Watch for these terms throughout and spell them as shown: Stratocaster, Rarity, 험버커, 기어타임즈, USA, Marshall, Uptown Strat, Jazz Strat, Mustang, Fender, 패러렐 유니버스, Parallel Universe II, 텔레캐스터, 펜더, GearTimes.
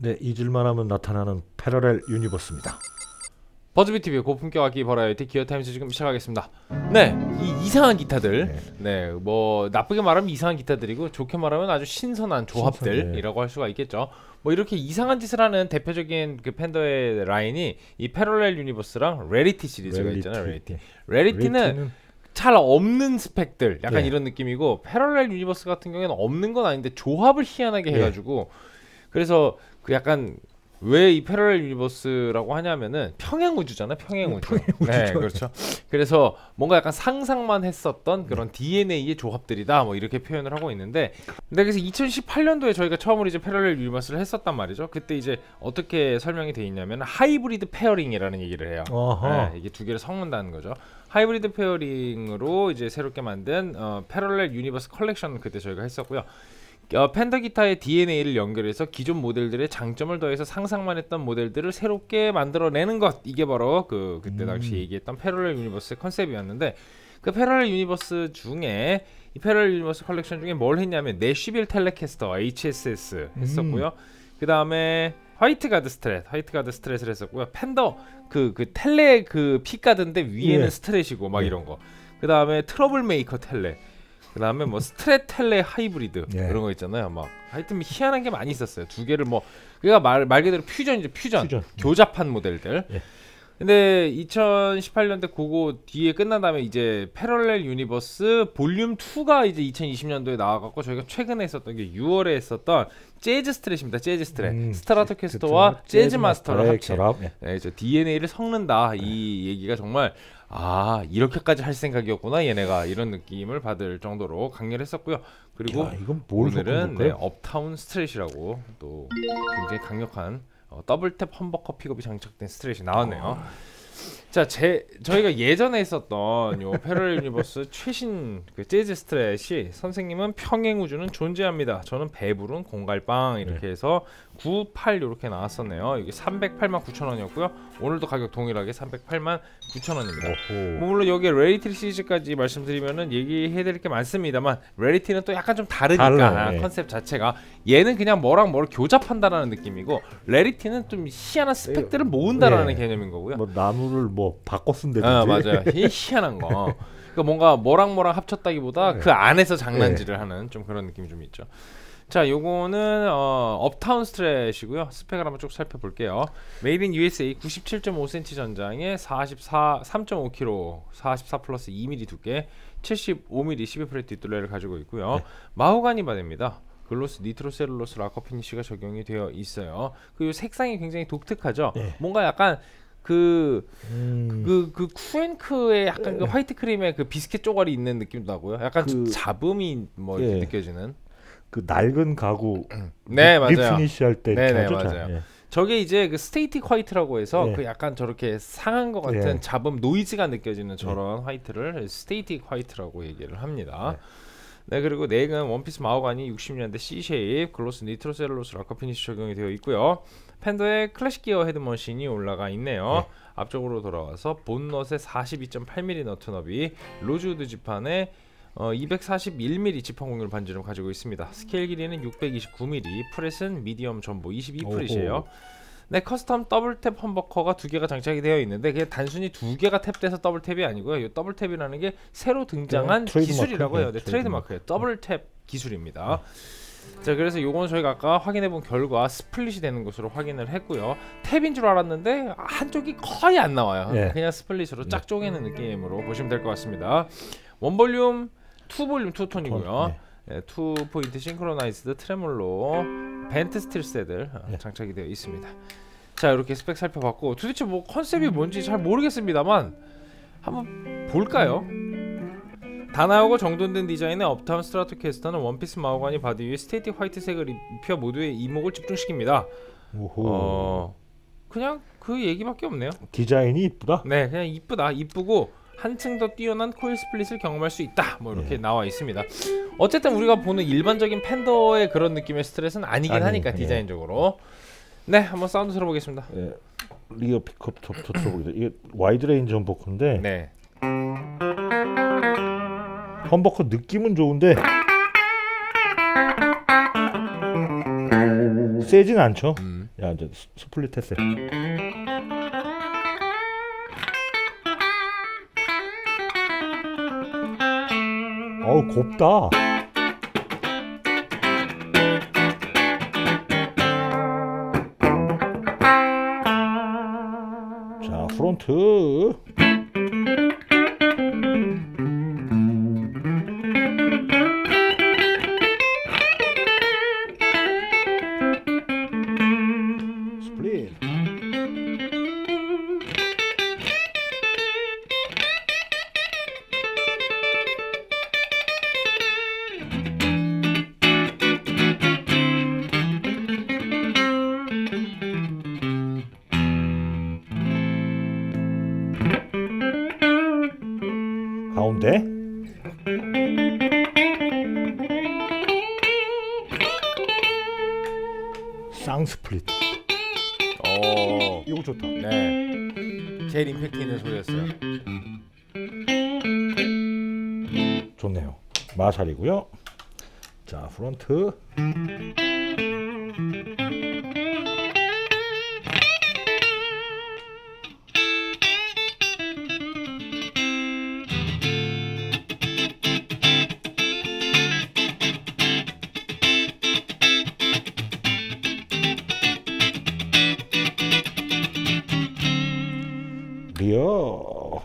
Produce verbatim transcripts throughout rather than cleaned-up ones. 네, 잊을만 하면 나타나는 패러렐 유니버스입니다. 버즈비티비의 고품격 악기 버라이어티 기어타임즈 지금 시작하겠습니다. 네, 이 이상한 기타들, 네, 뭐 나쁘게 말하면 이상한 기타들이고 좋게 말하면 아주 신선한 조합들이라고 할 수가 있겠죠. 뭐 이렇게 이상한 짓을 하는 대표적인 그 펜더의 라인이 이 패러렐 유니버스랑 레리티 시리즈가 레리티. 있잖아요. 레리티. 레리티는, 레리티는... 잘 없는 스펙들, 약간 예. 이런 느낌이고, 패러렐 유니버스 같은 경우에는 없는 건 아닌데 조합을 희한하게 해가지고. 예. 그래서 그 약간 왜 이 패러렐 유니버스라고 하냐면은 평행우주잖아. 평행우주. 네, 그렇죠. 그래서 뭔가 약간 상상만 했었던 그런 디엔에이의 조합들이다, 뭐 이렇게 표현을 하고 있는데, 근데 그래서 이천십팔 년도에 저희가 처음으로 이제 패러렐 유니버스를 했었단 말이죠. 그때 이제 어떻게 설명이 돼 있냐면 하이브리드 페어링이라는 얘기를 해요. 네, 이게 두 개를 섞는다는 거죠. 하이브리드 페어링으로 이제 새롭게 만든 어, 패러렐 유니버스 컬렉션, 그때 저희가 했었고요. 어, 펜더 기타의 디엔에이를 연결해서 기존 모델들의 장점을 더해서 상상만 했던 모델들을 새롭게 만들어내는 것, 이게 바로 그 그때 당시 음. 얘기했던 패러렐 유니버스의 컨셉이었는데, 그 패러렐 유니버스 중에 이 패러렐 유니버스 컬렉션 중에 뭘 했냐면 내슈빌 텔레캐스터 에이치에스에스 했었고요. 음. 그 다음에 화이트 가드 스트렛, 화이트 가드 스트렛을 했었고요. 펜더 그 그 텔레 그 핏가드인데 위에는 예. 스트렛이고 막 예. 이런 거. 그 다음에 트러블메이커 텔레. 그 다음에 뭐 스트레텔레 하이브리드 예. 그런 거 있잖아요. 막 하여튼 희한한 게 많이 있었어요. 두 개를 뭐 그러니까 말, 말 그대로 퓨전이죠. 퓨전, 퓨전. 교잡한 모델들. 예. 근데 이천십팔 년대 그거 뒤에 끝난 다음에 이제 패러렐 유니버스 볼륨 이가 이제 이천이십 년도에 나와갖고 저희가 최근에 했었던 게 유월에 했었던 재즈 스트랫입니다. 재즈 스트랫. 음, 스트라토캐스터와 그쵸. 재즈 마스터를 합쳐. 예. 네, 이제 디엔에이를 섞는다. 예. 이 얘기가 정말 아 이렇게까지 할 생각이었구나 얘네가, 이런 느낌을 받을 정도로 강렬했었고요. 그리고 야, 이건 뭘 오늘은 네, 업타운 스트랫이라고 또 굉장히 강력한 어, 더블탭 험버커 픽업이 장착된 스트랫이 나왔네요. 어. 자, 제 저희가 예전에 있었던 요 패러렐 유니버스 최신 그 재즈 스트랫이 선생님은 평행우주는 존재합니다. 저는 배부른 공갈빵 이렇게 네. 해서 구십팔 요렇게 나왔었네요. 이게 삼백팔만 구천 원이었고요. 오늘도 가격 동일하게 삼백팔만 구천 원입니다. 뭐 물론 여기에 레리티 시리즈까지 말씀드리면은 얘기해드릴 게 많습니다만, 레리티는 또 약간 좀 다르니까 달라, 네. 컨셉 자체가 얘는 그냥 뭐랑 뭘 교잡한다라는 느낌이고, 레리티는 좀 희한한 스펙들을 모은다라는 네. 개념인 거고요. 뭐 나무를 뭐 바꿔 쓴다든지. 아, 맞아요. 희한한 거. 그러니까 뭔가 뭐랑 뭐랑 합쳤다기보다 네. 그 안에서 장난질을 네. 하는 좀 그런 느낌이 좀 있죠. 자, 요거는 어, 업타운 스트랫이고요. 스펙을 한번 쭉 살펴볼게요. Made in 유에스에이 구십칠 점 오 센티미터 전장에 사십사, 삼 점 오 킬로그램, 사십사 플러스 이 밀리미터 두께, 칠십오 밀리미터 십이 프렛 뒷둘레를 가지고 있고요. 네. 마호가니 바디입니다. 글로스 니트로셀룰로스 락커 피니쉬가 적용이 되어 있어요. 그리고 색상이 굉장히 독특하죠. 네. 뭔가 약간 그, 음. 그, 그, 쿠앤크의 약간 에. 그 화이트 크림의 그 비스켓 쪼가리 있는 느낌도 나고요. 약간 그, 잡음이 뭐 예. 느껴지는. 그 낡은 가구. 네, 립, 맞아요. 립피니쉬 할 때. 네, 네, 맞아요. 예. 저게 이제 그 스테이틱 화이트라고 해서 예. 그 약간 저렇게 상한 것 같은 예. 잡음 노이즈가 느껴지는 저런 예. 화이트를 스테이틱 화이트라고 얘기를 합니다. 예. 네, 그리고 넥은 원피스 마호가니 육십 년대 C쉐입, 글로스 니트로셀룰로스 락커 피니쉬 적용이 되어 있고요. 펜더의 클래식 기어 헤드머신이 올라가 있네요. 네. 앞쪽으로 돌아와서 본넛의 사십이 점 팔 밀리미터 너트 너비, 로즈우드 지판에 어, 이백사십일 밀리미터 지판 공률 반지름 가지고 있습니다. 스케일 길이는 육백이십구 밀리미터, 프렛은 미디엄 전보 이십이 프렛이에요. 네, 커스텀 더블탭 험버커가 두 개가 장착이 되어 있는데, 그게 단순히 두 개가 탭돼서 더블탭이 아니고요. 이 더블탭이라는 게 새로 등장한 기술이라고 해요. 네, 트레이드마크예요. 더블탭 기술입니다. 네. 자, 그래서 요건 저희가 아까 확인해본 결과 스플릿이 되는 것으로 확인을 했고요. 탭인 줄 알았는데 한쪽이 거의 안 나와요. 네. 그냥 스플릿으로 네. 쫙 쪼개는 느낌으로 보시면 될 것 같습니다. 원볼륨, 투볼륨, 투톤이고요. 네, 투 포인트 싱크로나이즈드 트레몰로 벤트 스틸 세들 네. 장착이 되어 있습니다. 자, 이렇게 스펙 살펴봤고, 도대체 뭐 컨셉이 뭔지 잘 모르겠습니다만 한번 볼까요? 다나오고 정돈된 디자인의 업타운 스트라토캐스터는 원피스 마호가니 바디 위에 스테이틱 화이트색을 입혀 모두의 이목을 집중시킵니다. 오호. 어, 그냥 그 얘기밖에 없네요. 디자인이 이쁘다? 네, 그냥 이쁘다. 이쁘고 한층 더 뛰어난 코일 스플릿을 경험할 수 있다, 뭐 이렇게 예. 나와 있습니다. 어쨌든 우리가 보는 일반적인 펜더의 그런 느낌의 스트랫은 아니긴 아니, 하니까 디자인적으로. 예. 네, 한번 사운드 들어보겠습니다. 예. 리어 픽업 접촉보기도 이게 와이드 레인지 험버커인데 네. 험버커 느낌은 좋은데 세진 않죠. 음. 야 이제 스플릿 했어요. 어우 곱다. 자 프론트. 가운데 쌍스플릿. 어, 이거 좋다. 네, 제일 임팩트 있는 소리였어요. 좋네요. 마샬이고요. 자, 프론트. 리어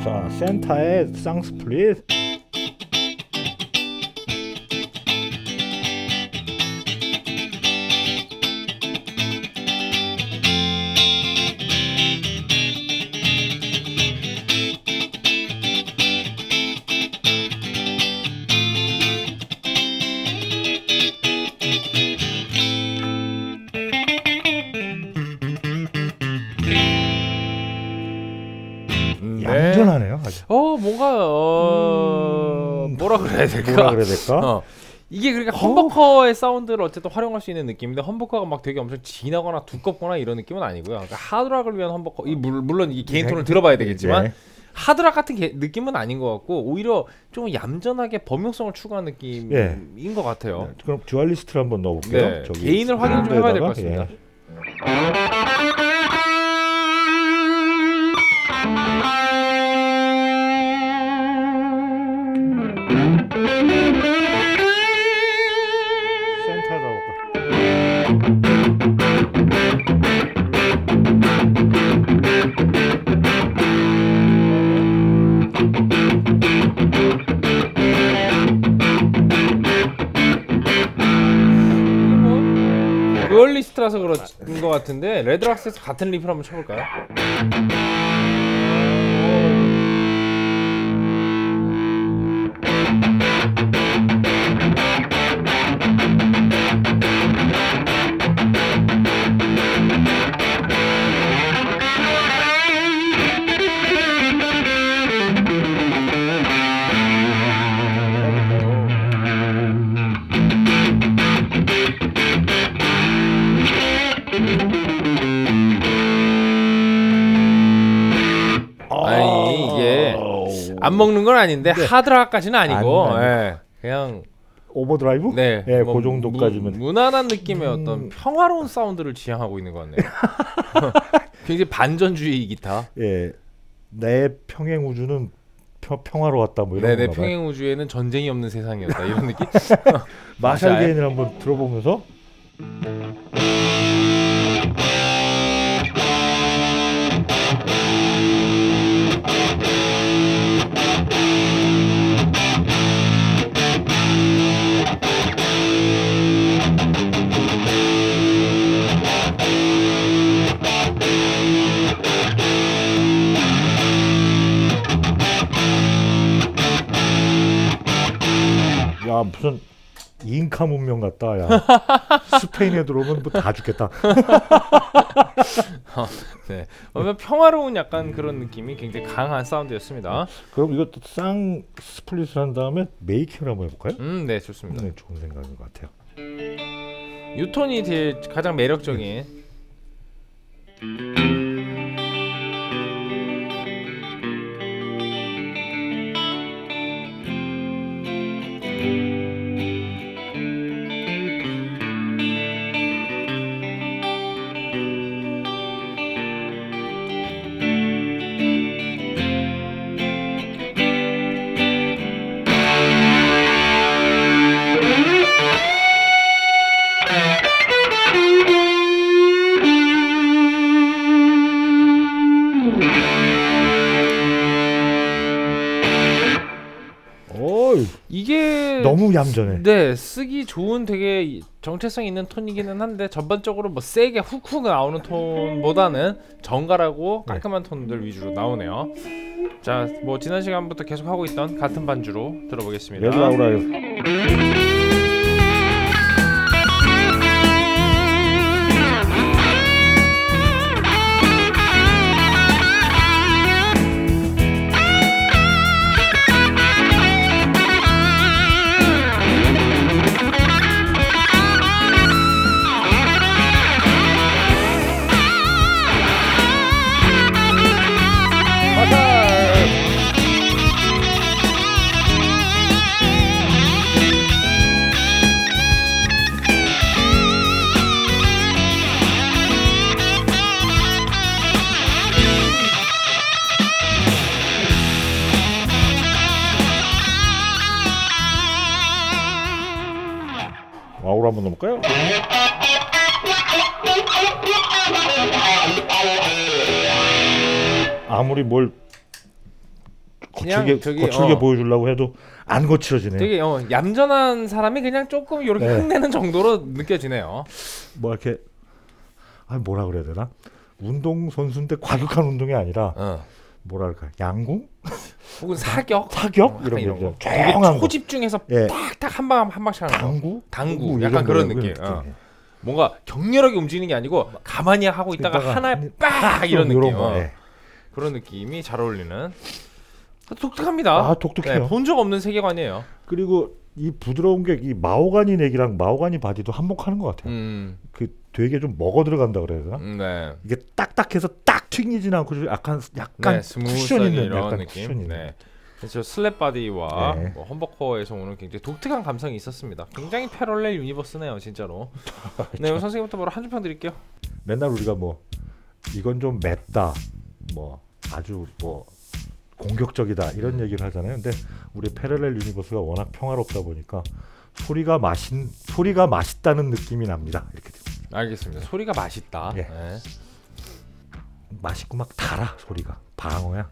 자 센터에 쌍스플릿 안전하네요. 아주. 어 뭔가 어... 음... 뭐라 그래야 될까? 뭐라 그래야 될까? 어. 이게 그러니까 험버커의 어... 사운드를 어쨌든 활용할 수 있는 느낌인데 험버커가 막 되게 엄청 진하거나 두껍거나 이런 느낌은 아니고요. 그러니까 하드락을 위한 험버커. 이 물론 이 개인 톤을 들어봐야 되겠지만 네. 하드락 같은 게, 느낌은 아닌 것 같고 오히려 좀 얌전하게 범용성을 추구한 느낌인 네. 것 같아요. 네. 그럼 듀얼리스트를 한번 넣어볼게요. 네. 저기 개인을 확인 좀 해봐야 될 것 같습니다. 예. 듀얼리스트라서 그런 것 같은데 레드락스에서 같은 립을 한번 쳐볼까요? 안 먹는 건 아닌데 네. 하드락까지는 아니고 아니, 아니. 예, 그냥 오버드라이브? 네, 예, 뭐, 그 정도까지면 무, 무난한 느낌의 음... 어떤 평화로운 사운드를 지향하고 있는 것 같네요. 굉장히 반전주의 기타. 예, 내 평행 우주는 평, 평화로웠다 뭐 이런. 네, 내 평행 우주에는 전쟁이 없는 세상이었다 이런 느낌. 마샬 게인을 한번 들어보면서. 야 무슨 잉카 문명 같다. 야 스페인에 들어오면 뭐 다 죽겠다. 네. 평화로운 약간 그런 느낌이 굉장히 강한 사운드였습니다. 그럼 이거 쌍 스플릿을 한 다음에 메이킹을 한번 해볼까요? 음, 네, 좋습니다. 네, 좋은 생각인 것 같아요. 유턴이 제일 가장 매력적인. 네. 너무 얌전해. 네, 쓰기 좋은 되게 정체성 있는 톤이기는 한데 전반적으로 뭐 세게 훅훅 나오는 톤보다는 정갈하고 깔끔한 네. 톤들 위주로 나오네요. 자, 뭐 지난 시간부터 계속 하고 있던 같은 반주로 들어보겠습니다. 레드 아우라요. 와우로 한번 넣어볼까요? 아무리 뭘 거칠게, 저기, 거칠게 어. 보여주려고 해도 안 거칠어지네요. 되게 어, 얌전한 사람이 그냥 조금 이렇게 네. 흥내는 정도로 느껴지네요. 뭐 이렇게 아 뭐라 그래야 되나? 운동선수인데 과격한 운동이 아니라 어. 뭐랄까 양궁? 혹은 사격? 사격? 어, 이런 거 되게 초집중해서 예. 탁탁 한 방 한 방씩 하는 당구? 거 당구? 당구 약간 그런 느낌, 느낌. 어. 뭔가 격렬하게 움직이는 게 아니고 가만히 하고 있다가 하나에 빡! 이런 느낌 어. 예. 그런 느낌이 잘 어울리는 독특합니다. 아 독특해요. 네, 본 적 없는 세계관이에요. 그리고 이 부드러운 게 이 마호가니 넥이랑 마호가니 바디도 한몫하는 것 같아요. 음. 그 되게 좀 먹어 들어간다 그래야 되나? 네. 이게 딱딱해서 딱 튕기진 않고 약간 약간 네, 쿠션 있는 이런 약간 느낌. 쿠션 있는. 네. 그래서 슬랩 바디와 네. 뭐 험버커에서 오는 굉장히 독특한 감성이 있었습니다. 굉장히 패럴렐 유니버스네요, 진짜로. 네, 그럼 선생님부터 바로 한 줄 평 드릴게요. 맨날 우리가 뭐 이건 좀 맵다, 뭐 아주 뭐 공격적이다 이런 얘기를 하잖아요. 근데 우리 패럴렐 유니버스가 워낙 평화롭다 보니까 소리가 맛인 소리가 맛있다는 느낌이 납니다. 이렇게 됩니다. 알겠습니다. 네. 소리가 맛있다. 예. 네. 맛있고 막 달아 소리가 방어야.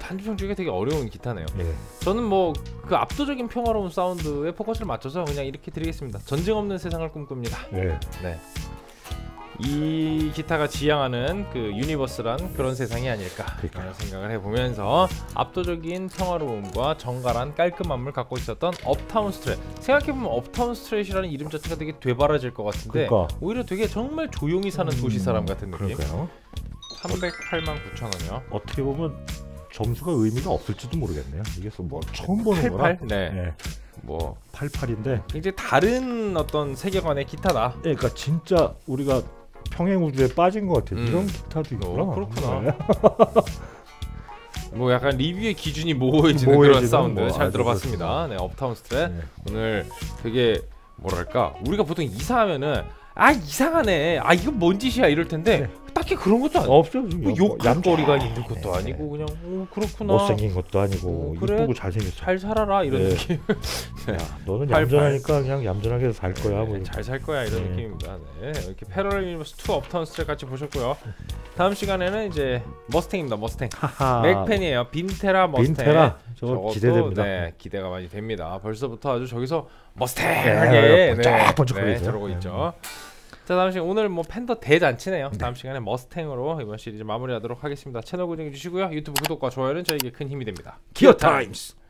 단주평 주기가 되게 어려운 기타네요. 예. 저는 뭐 그 압도적인 평화로운 사운드에 포커스를 맞춰서 그냥 이렇게 드리겠습니다. 전쟁 없는 세상을 꿈꿉니다. 예. 네. 이 기타가 지향하는 그 유니버스란 그런 세상이 아닐까 그러니까요. 라는 생각을 해보면서 압도적인 평화로움과 정갈한 깔끔함을 갖고 있었던 업타운 스트렛. 생각해보면 업타운 스트렛이라는 이름 자체가 되게 되바라질 것 같은데 그러니까. 오히려 되게 정말 조용히 사는 음, 도시 사람 같은 느낌. 그럴까요? 삼백팔만 구천 원이요. 어떻게 보면 점수가 의미가 없을지도 모르겠네요. 이게 뭐 처음 보는 거라. 네. 네. 뭐 팔십팔인데 굉장히 다른 어떤 세계관의 기타다. 네, 그러니까 진짜 우리가 평행 우주에 빠진 것 같아요. 음. 이런 기타도 있구나. 어, 그렇구나. 뭐 약간 리뷰의 기준이 모호해지는, 모호해지는 그런 사운드 뭐, 잘 아, 들어봤습니다. 네, 업타운 스트렛. 네. 오늘 되게 뭐랄까 우리가 보통 이사하면은 아 이상하네, 아 이건 뭔 짓이야 이럴 텐데 네. 딱히 그런 것도 아니고 없어요. 뭐 욕거리가 있는 것도 네. 아니고 그냥 오 그렇구나 못생긴 것도 아니고 이쁘고 그래, 잘생겼어 잘 살아라 이런 네. 느낌. 네. 야, 너는 얌전하니까 그냥 얌전하게 살 거야 네, 뭐 잘 살 거야 이런 네. 느낌입니다. 네. 이렇게 패러럴 유니버스 투 업타운 스트렛 같이 보셨고요. 다음 시간에는 이제 머스탱입니다. 머스탱 맥펜이에요. 빈테라 머스탱. 빈테라 저거 기대됩니다. 네, 기대가 많이 됩니다. 벌써부터 아주 저기서 머스탱하게 쫙 번쩍거리죠. 저러고 있죠. 자, 다음 시간 오늘 뭐 팬더 대잔치네요. 네. 다음 시간에 머스탱으로 이번 시리즈 마무리하도록 하겠습니다. 채널 고정해 주시고요. 유튜브 구독과 좋아요는 저에게 큰 힘이 됩니다. 기어 타임스.